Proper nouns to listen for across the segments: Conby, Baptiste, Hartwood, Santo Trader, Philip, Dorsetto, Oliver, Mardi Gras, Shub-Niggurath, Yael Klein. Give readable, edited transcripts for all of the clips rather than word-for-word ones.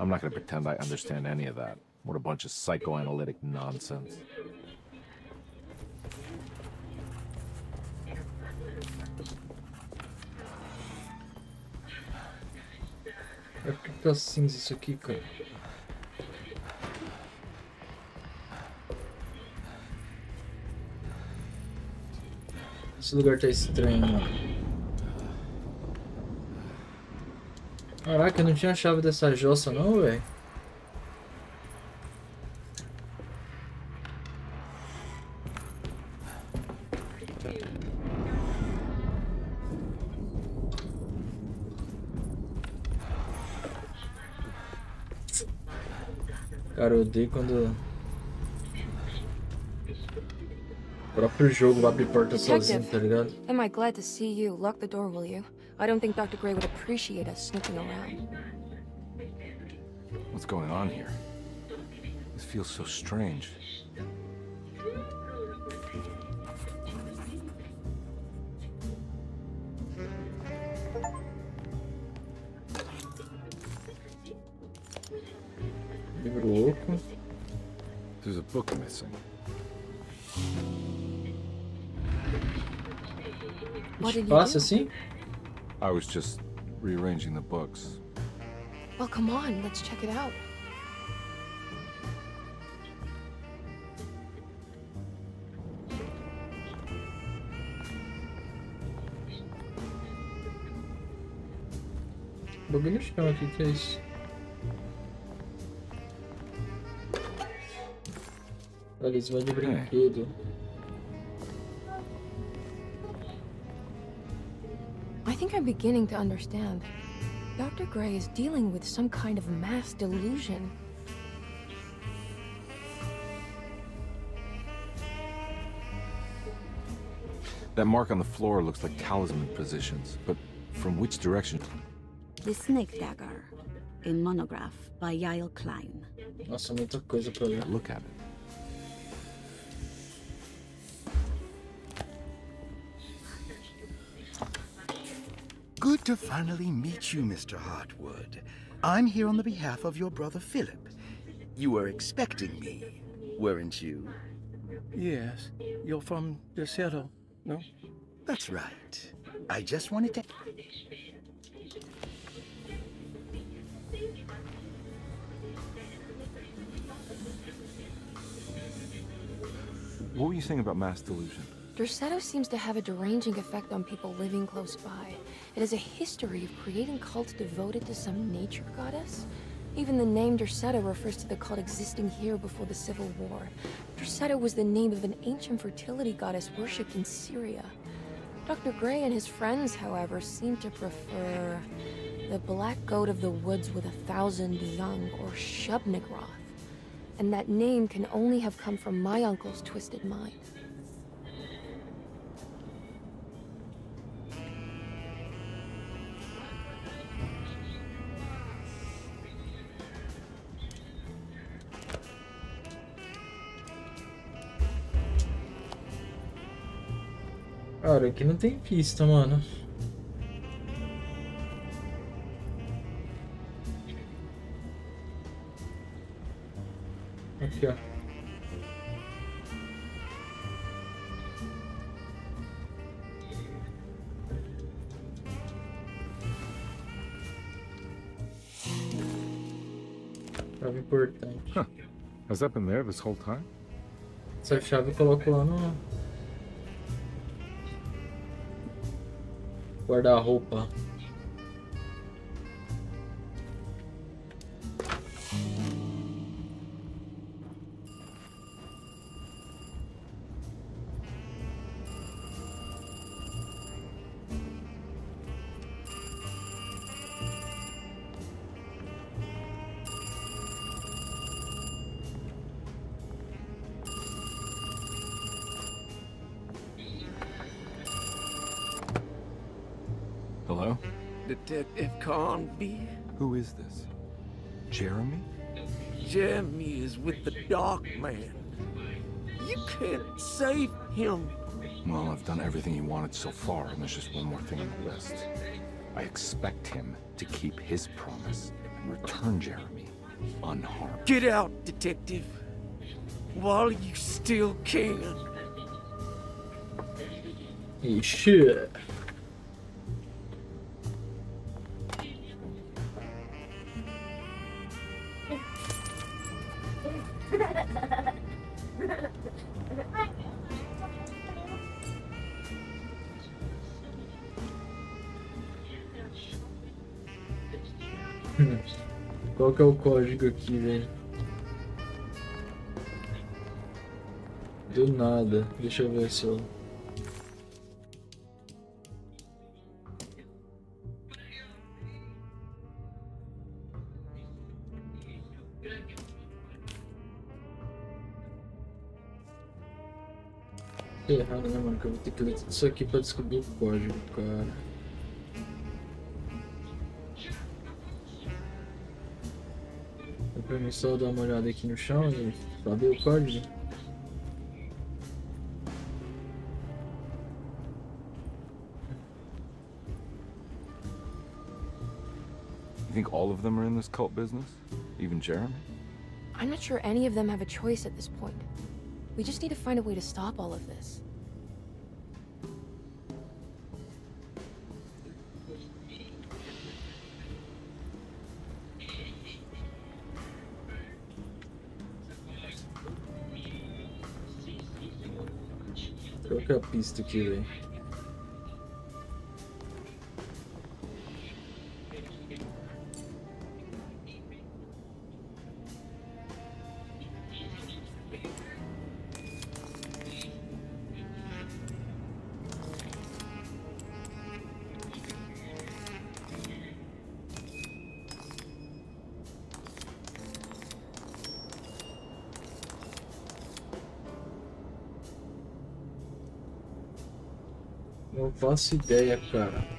I'm not going to pretend I understand any of that. What a bunch of psychoanalytic nonsense. É porque tá cinza isso aqui, cara. Esse lugar tá estranho, mano. Caraca, eu não tinha a chave dessa jossa não, velho. Cara, eu odeio quando o próprio jogo abre porta sozinho, tá ligado? Am I glad to see you. Lock the door, will you? I don't think Dr. Gray would appreciate us sneaking around. What's going on here? This feels so strange. There's a book missing. What did you do? I was just rearranging the books. Well, come on, let's check it out. Talismã de brinquedo. I think I'm beginning to understand. Dr. Gray is dealing with some kind of mass delusion. That mark on the floor looks like talisman positions, but from which direction? The Snake Dagger, a monograph by Yael Klein. Nossa, muita coisa pra ler. Look at it. Good to finally meet you, Mr. Hartwood. I'm here on the behalf of your brother Philip. You were expecting me, weren't you? Yes. You're from Dorsetto, no? That's right. I just wanted to... What were you saying about mass delusion? Dorsetto seems to have a deranging effect on people living close by. It has a history of creating cults devoted to some nature goddess. Even the name Dorsetto refers to the cult existing here before the Civil War. Dorsetto was the name of an ancient fertility goddess worshipped in Syria. Dr. Gray and his friends, however, seem to prefer the black goat of the woods with 1,000 young, or Shub-Niggurath. And that name can only have come from my uncle's twisted mind. Cara, aqui não tem pista, mano. Aqui, ó. Chave importante. Has that been there this whole time? Essa chave eu coloco lá no... guarda-roupa. Hello? Detective Conby? Who is this? Jeremy? Jeremy is with the Dark Man. You can't save him. Well, I've done everything you wanted so far, and there's just one more thing on the list. I expect him to keep his promise and return Jeremy. unharmed. Get out, detective, while you still can. Ixi. Qual que é o código aqui, velho? Do nada. Deixa eu ver se eu... Tá errado, né, mano? Que eu vou ter que ler tudo isso aqui pra descobrir o código, cara. Vamos só dar uma olhada aqui no chão e saber o código. You think all of them are in this cult business? Even Jeremy? I'm not sure any of them have a choice at this point. We just need to find a way to stop all of this. Qual que é a pista aqui, velho? Não faço ideia, cara.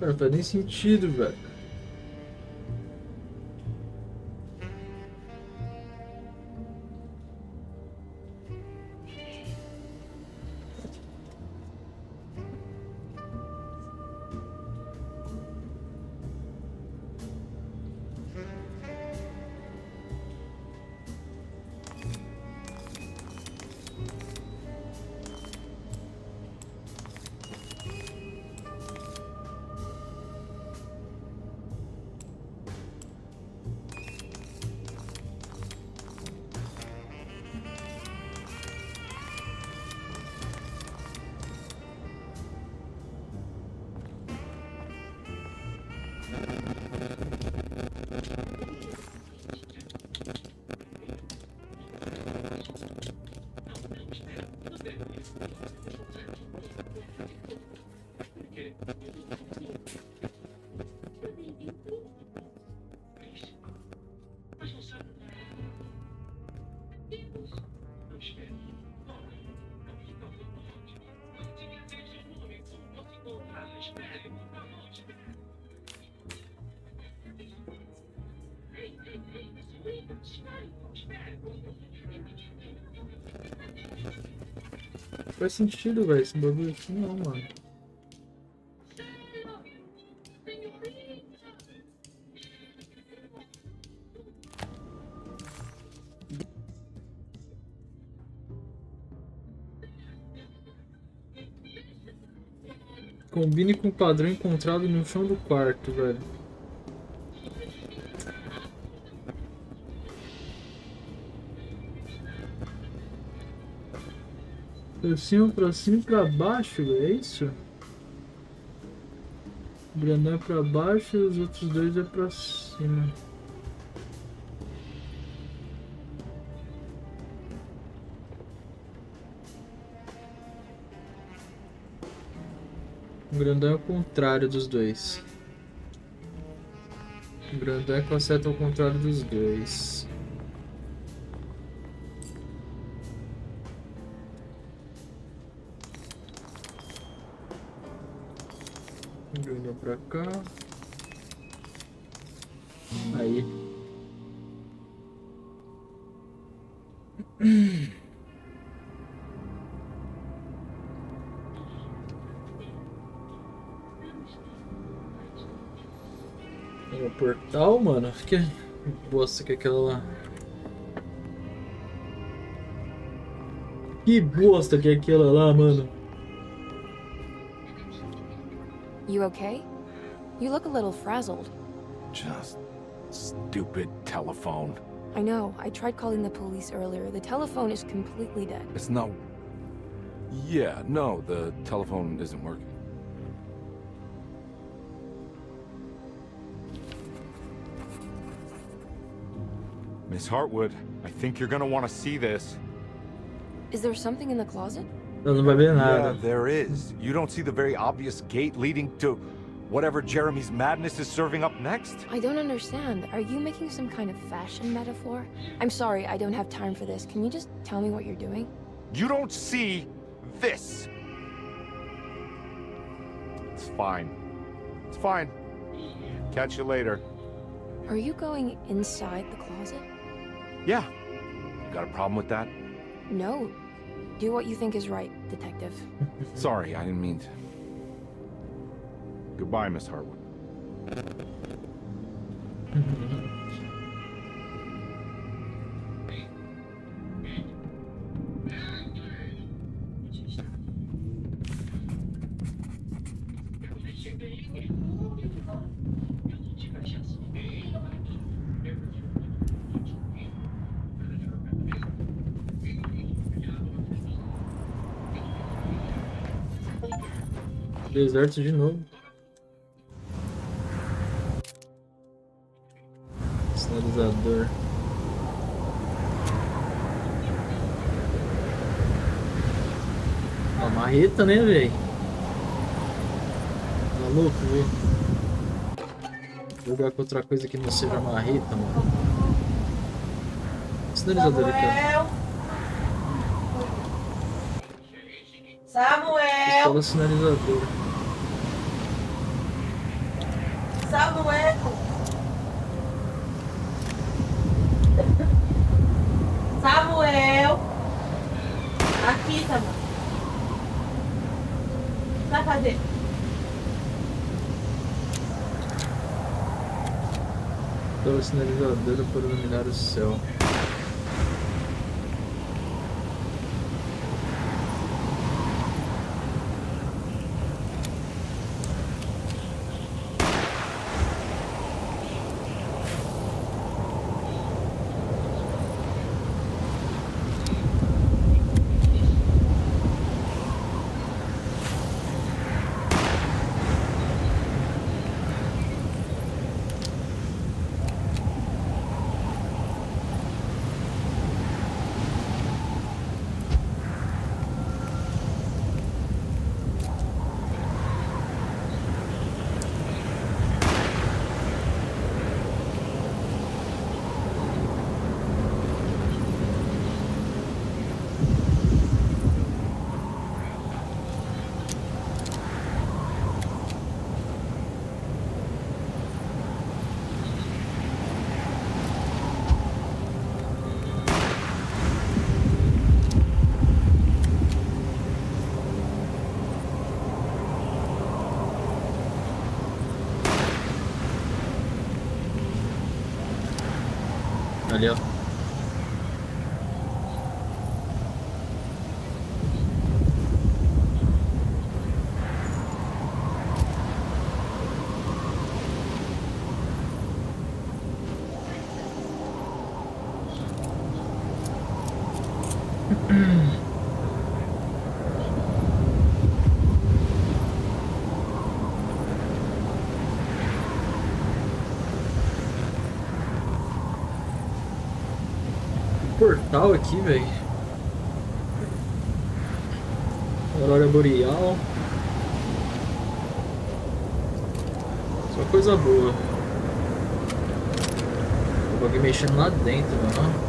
Cara, não faz nem sentido, velho. Faz sentido, velho, esse bagulho aqui não, mano. Combine com o padrão encontrado no chão do quarto, velho. Pra cima e pra baixo, é isso? O Brandão é pra baixo e os outros dois é pra cima. O Grandão é o contrário dos dois. O Grandão é com a seta ao contrário dos dois. O Grandão pra cá. Aí. Portal, mano, que bosta que é aquela lá. Que bosta que é aquela lá, mano. You okay? You look a little frazzled. Just stupid telephone. I know. I tried calling the police earlier. The telephone is completely dead. It's not. Yeah, no, the telephone isn't working. Miss Hartwood, I think you're gonna want to see this. Is there something in the closet? Yeah, there is. You don't see the very obvious gate leading to whatever Jeremy's madness is serving up next? I don't understand. Are you making some kind of fashion metaphor? I'm sorry, I don't have time for this. Can you just tell me what you're doing? You don't see this. It's fine. It's fine. Catch you later. Are you going inside the closet? Yeah. Got a problem with that? No. Do what you think is right, detective. Sorry, I didn't mean to. Goodbye, Miss Hartwood. Deserto de novo. Sinalizador. A marreta, né, velho? Maluco, velho. Vou jogar com outra coisa que não seja marreta, mano. Sinalizador aqui, ó. Samuel! Pistola sinalizadora. Samuel! Samuel! Aqui, Samuel! Vai fazer! Pela sinalizadora para iluminar o céu. Valeu. Portal aqui, velho. Aurora boreal. Só coisa boa. Tô alguém mexendo lá dentro, mano.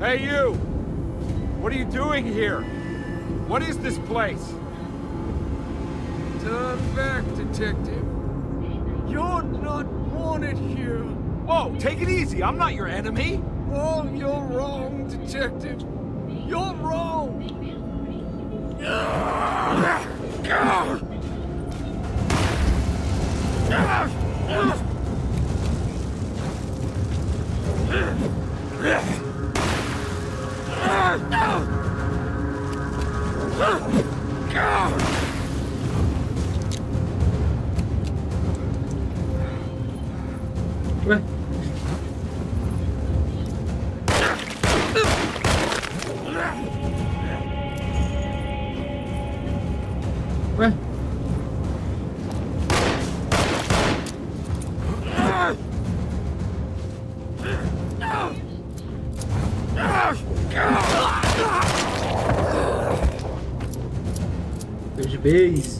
Hey you! What are you doing here? What is this place? Turn back, detective. You're not wanted here. Whoa, take it easy. I'm not your enemy. Oh, you're wrong, detective. You're wrong. Base.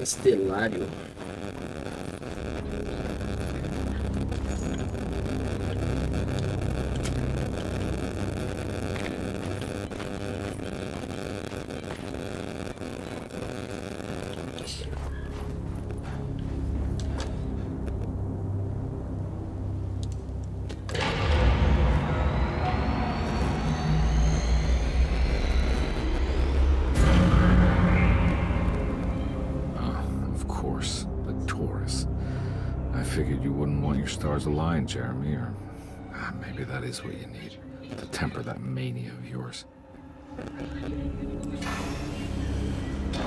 Estelário. Stars align, Jeremy, or maybe that is what you need to temper that mania of yours.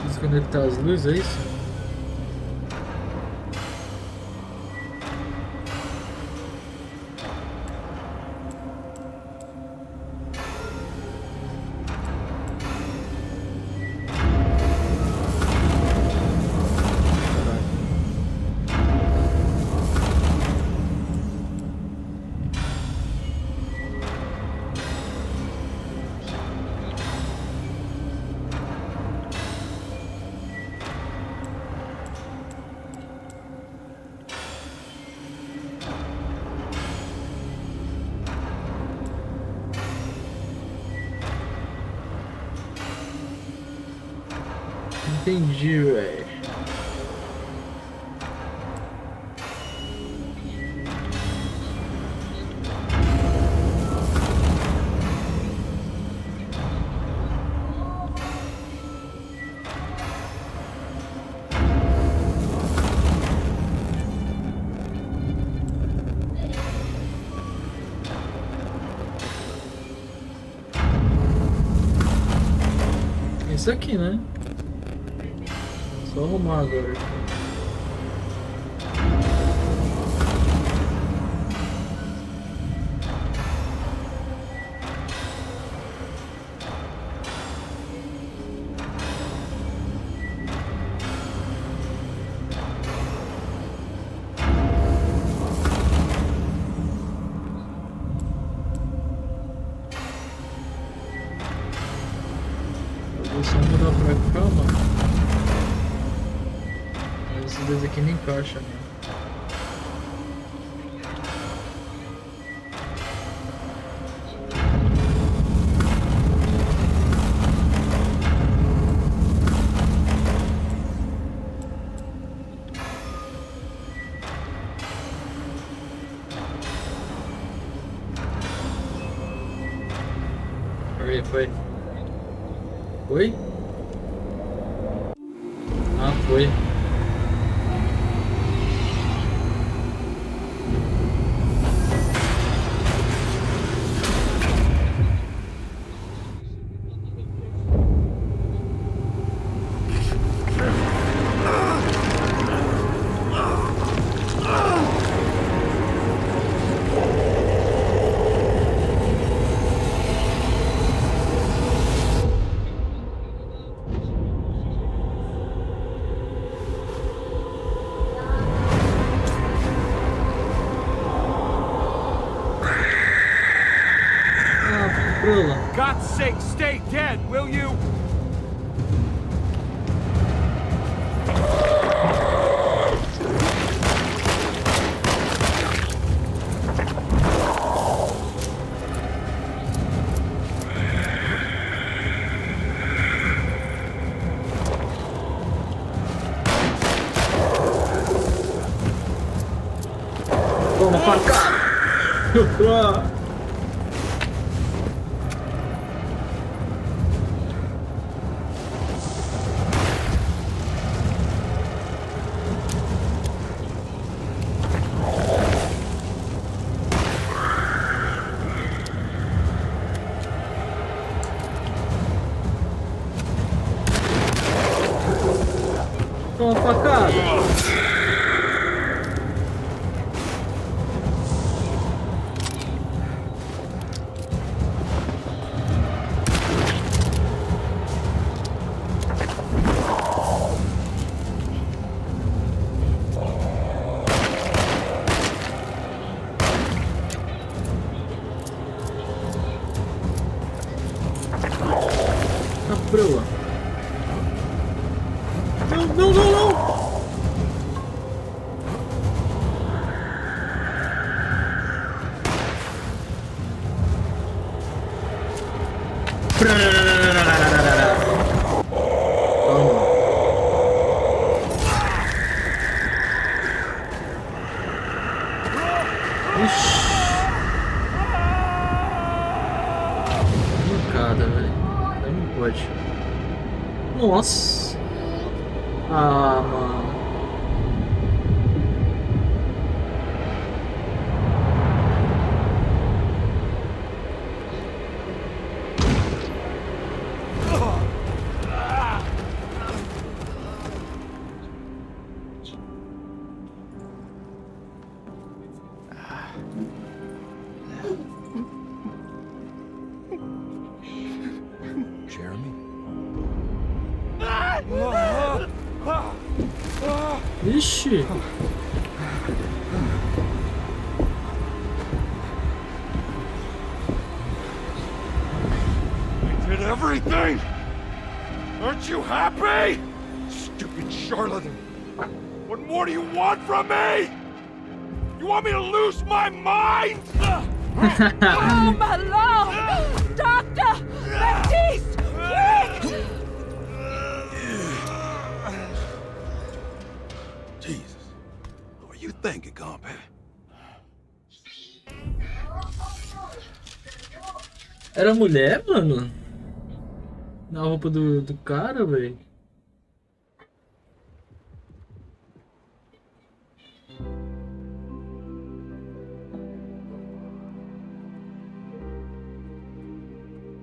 Desconectar as luzes, é isso? Entendi, velho. Isso aqui, né? Só arrumar agora. Eu vou só mudar pra cá, mano. coisa aqui não encaixa, né? Foi? Ah, foi. God's sake, stay dead, will you? Toma, faca! Uma facada. A proa. Não! Mancada, velho. Não pode. Nossa. Ah, mano. Ixi! I did everything! Aren't you happy? Stupid charlatan! What more do you want from me? You want me to lose my mind? Come along! Doctor! Baptiste! Quick! Jesus, what you thinking, compadre? Era mulher, mano? Na roupa do cara, velho.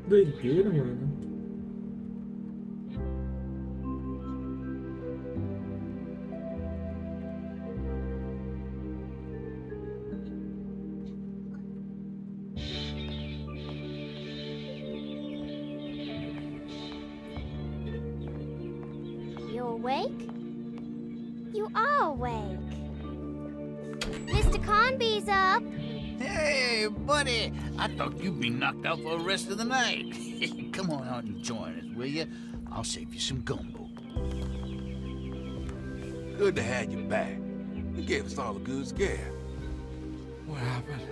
Doideira, mano. Awake? You are awake. Mr. Conby's up. Hey, buddy. I thought you'd be knocked out for the rest of the night. Come on out and join us, will you? I'll save you some gumbo. Good to have you back. You gave us all a good scare. What happened?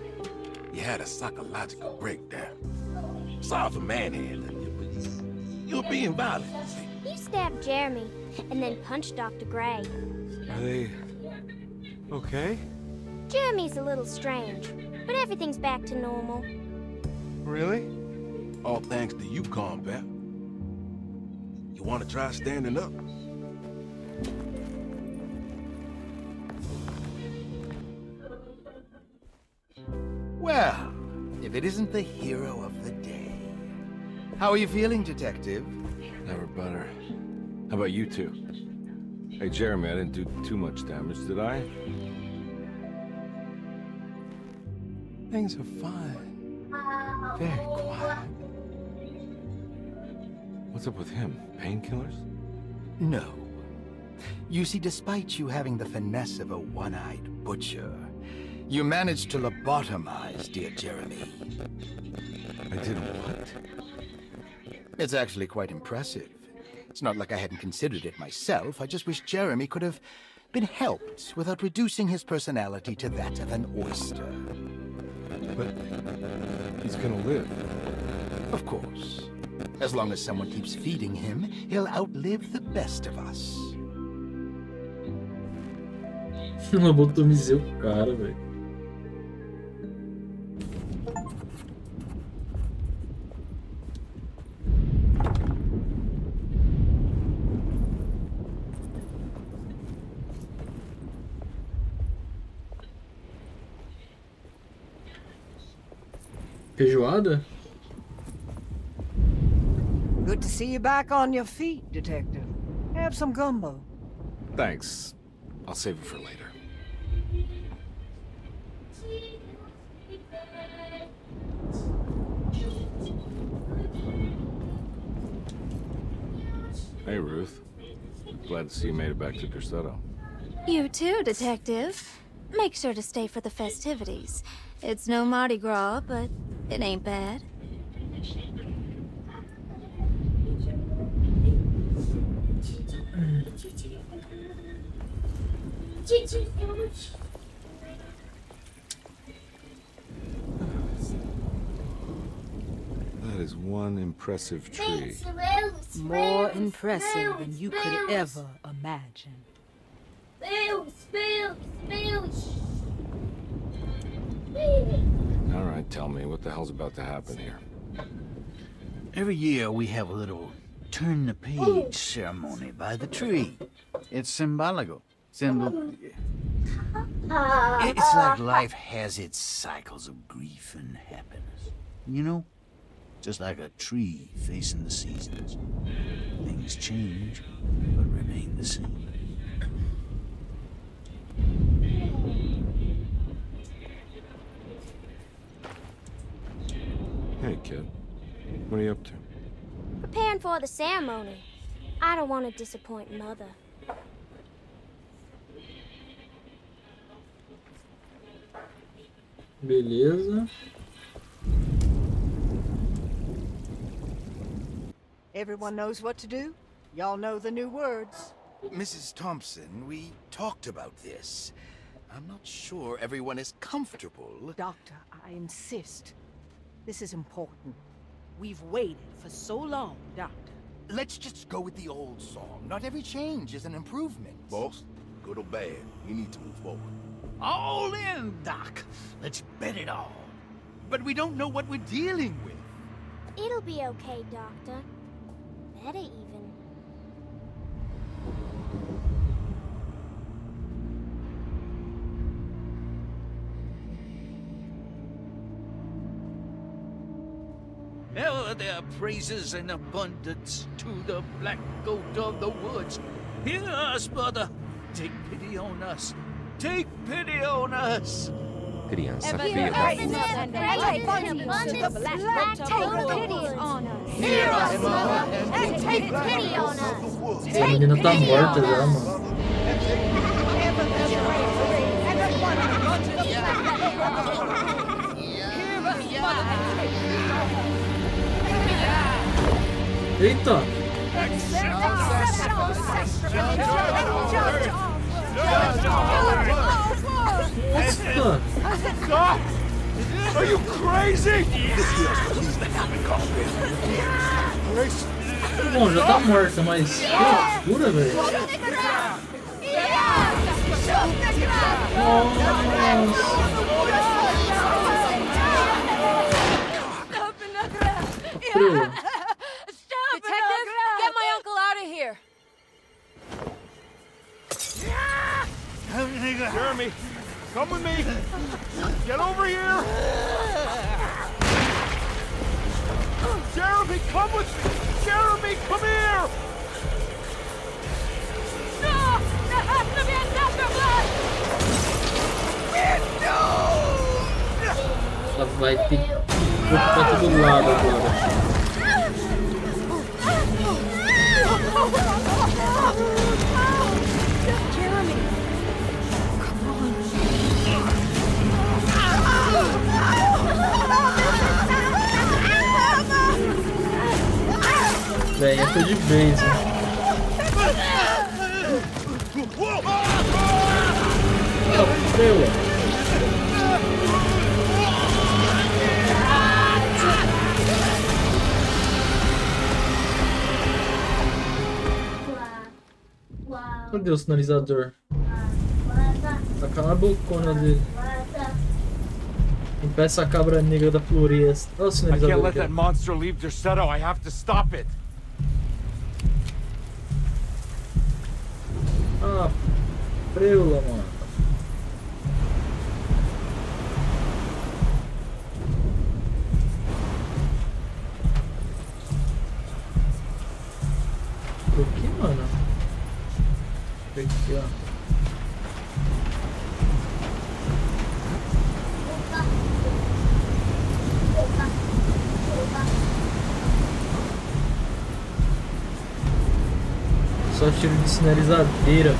You had a psychological breakdown. Sorry for manhandling you, but you're being violent. You stabbed Jeremy, and then punched Dr. Gray. Are they okay? Jeremy's a little strange, but everything's back to normal. Really? All thanks to you, combat. You want to try standing up? Well, if it isn't the hero of the day. How are you feeling, Detective? Never better. How about you two? Hey, Jeremy, I didn't do too much damage, did I? Things are fine. Very quiet. What's up with him? Painkillers? No. You see, despite you having the finesse of a one-eyed butcher, you managed to lobotomize dear Jeremy. I did what? It's actually quite impressive. It's not like I hadn't considered it myself. I just wish Jeremy could have been helped without reducing his personality to that of an oyster. But he's gonna live. Of course. As long as someone keeps feeding him, he'll outlive the best of us. Eu lobotomizei o cara, velho. Feijoada? Good to see you back on your feet, Detective. Have some gumbo. Thanks. I'll save it for later. Hey, Ruth. Glad to see you made it back to Dorsetto. You too, Detective. Make sure to stay for the festivities. It's no Mardi Gras, but it ain't bad. That is one impressive tree. More impressive than you could ever imagine. All right, tell me, what the hell's about to happen here? Every year we have a little turn the page ceremony by the tree. It's symbolical. It's like life has its cycles of grief and happiness. You know? Just like a tree facing the seasons. Things change, but remain the same. Hey, kid. What are you up to? Preparing for the ceremony. I don't want to disappoint Mother. Beleza. Everyone knows what to do. Y'all know the new words. Mrs. Thompson, we talked about this. I'm not sure everyone is comfortable. Doctor, I insist. This is important. We've waited for so long, Doctor. Let's just go with the old song. Not every change is an improvement. Boss, good or bad, we need to move forward. All in, Doc. Let's bet it all. But we don't know what we're dealing with. It'll be okay, Doctor. Better even. Ever their praises in abundance to the black goat of the woods. Hear us, Mother. Take pity on us. Take pity on us. Criança feia da puta. A menina tá morta já, mano. Eita! Are you crazy? Bom, já tá morta, mas que loucura, velho. Nossa. Jeremy, come with me. Get over here. Jeremy, come with me. Jeremy, come here. No, there has to be another one. No. Ela vai ter que botar tudo do lado agora. Jeremy. Véi, eu tô de vez. Cadê o sinalizador? Tá calando a bocona dele. Impeça a cabra negra da floresta. Olha o sinalizador. Eu não posso deixar esse monstro sair do Dorsetto. Eu tenho que parar ele. Ah, preula, mano. Por que, mano? Tem que ir, ó. Só tiro de sinalizadeira.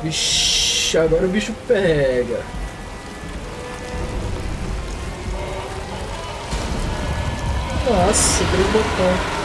Vixi, agora o bicho pega. Nossa, três botões.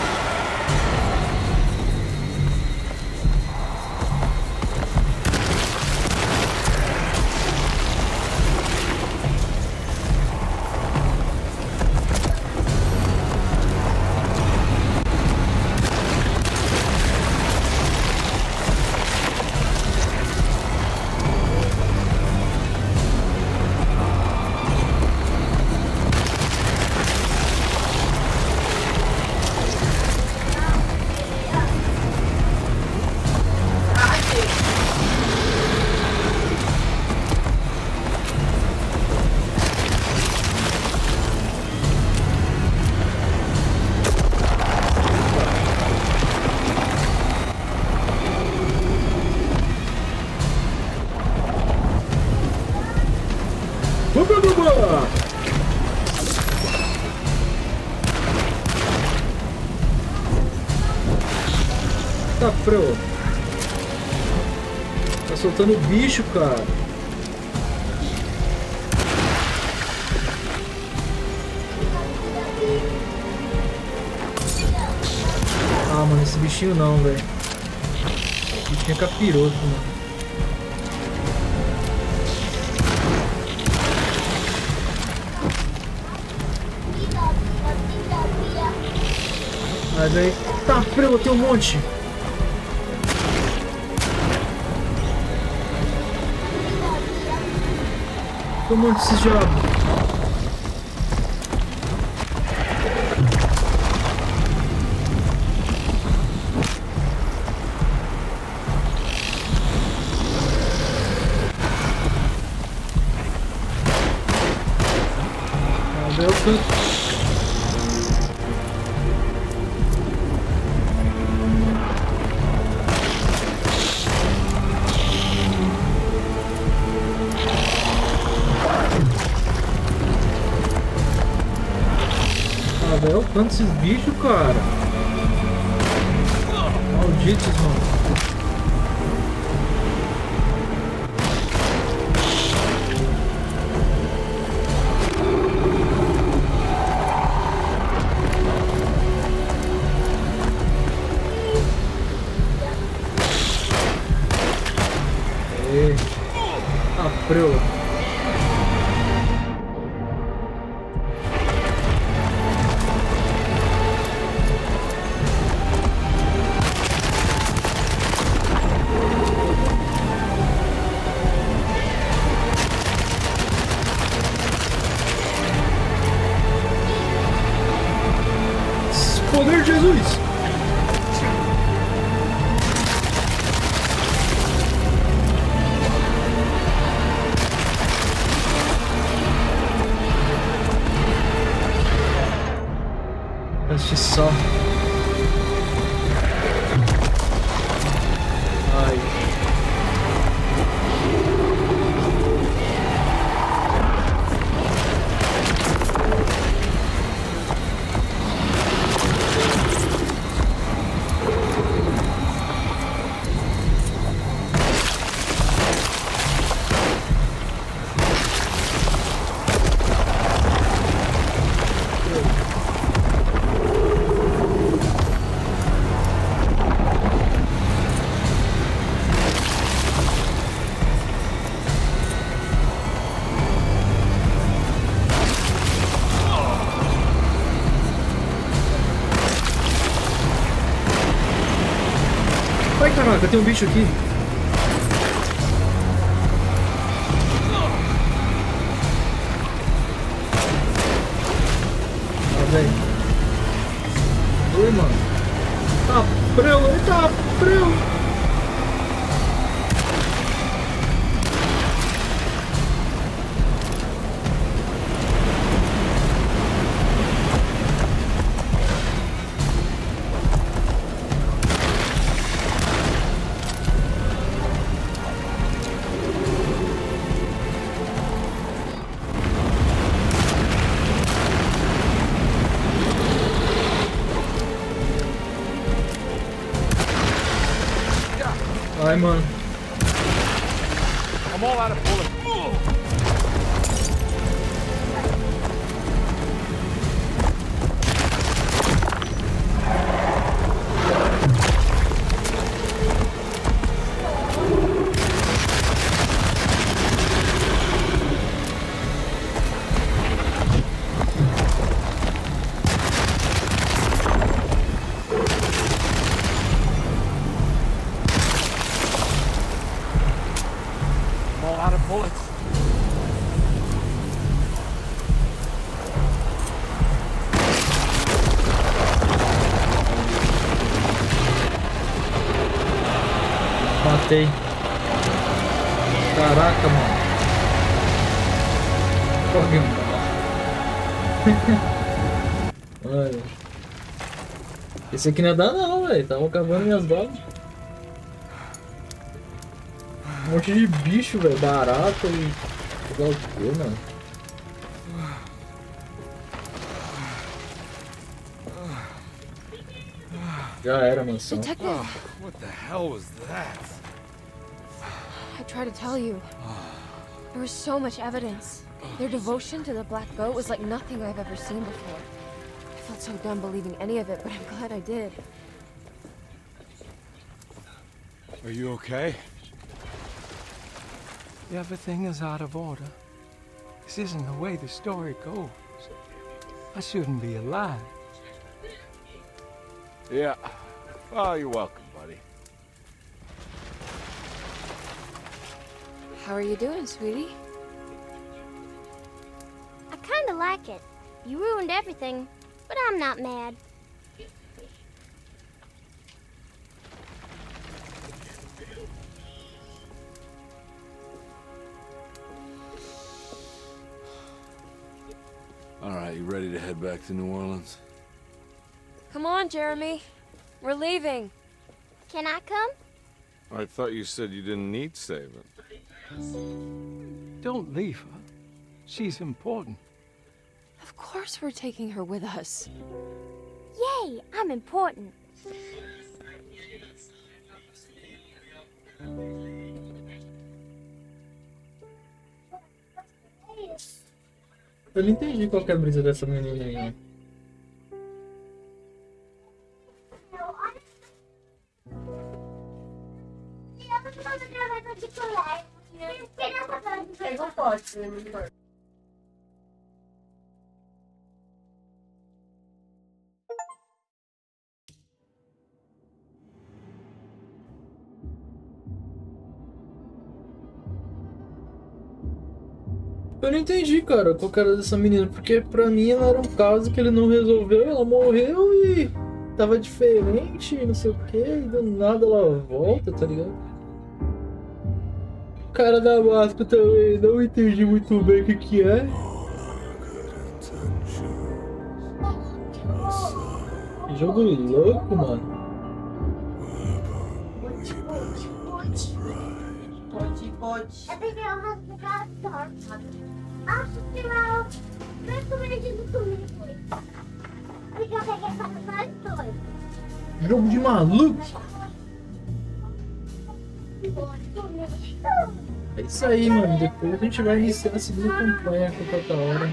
Tá soltando o bicho, cara. Ah, mano, esse bichinho não, velho. Esse bichinho é capiroto, mano. Mas aí... Tá, prelo, tem um monte. Tem um monte desses diabos. Ah, deu tudo. matando esses bichos, cara. Malditos, mano. Caraca, tem um bicho aqui. Tá bem. Oi, mano. Tá preu, ele tá preu. Ai, mano. Caraca, mano. Corre. Esse aqui não ia dar não, velho. Tava acabando minhas balas. Um monte de bicho, velho. Barata e... o que, mano? Já era, mansão. What the hell was that? I try to tell you. There was so much evidence. Their devotion to the black goat was like nothing I've ever seen before. I felt so dumb believing any of it, but I'm glad I did. Are you okay? Everything is out of order. This isn't the way the story goes. I shouldn't be alive. Yeah. Well, you're welcome, buddy. How are you doing, sweetie? I kind of like it. You ruined everything, but I'm not mad. All right, you ready to head back to New Orleans? Come on, Jeremy. We're leaving. Can I come? I thought you said you didn't need saving. Don't leave her. She's important. Of course we're taking her with us. Yay, I'm important. Eu não entendi qual que é a brisa dessa menina aí. Eu não entendi, cara, qual que era dessa menina, porque pra mim ela era um caso que ele não resolveu, ela morreu e tava diferente, não sei o que, e do nada ela volta, tá ligado? Cara da máscara também, não entendi muito bem o que que é. Que jogo louco, mano. Pode. Eu peguei uma cara torta. Acho que não. Vem comer de comigo. Porque eu peguei essa cara torta. Jogo de maluco. É isso aí, mano. Depois a gente vai iniciar a segunda campanha com tanta hora.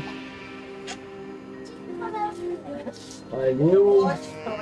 Valeu!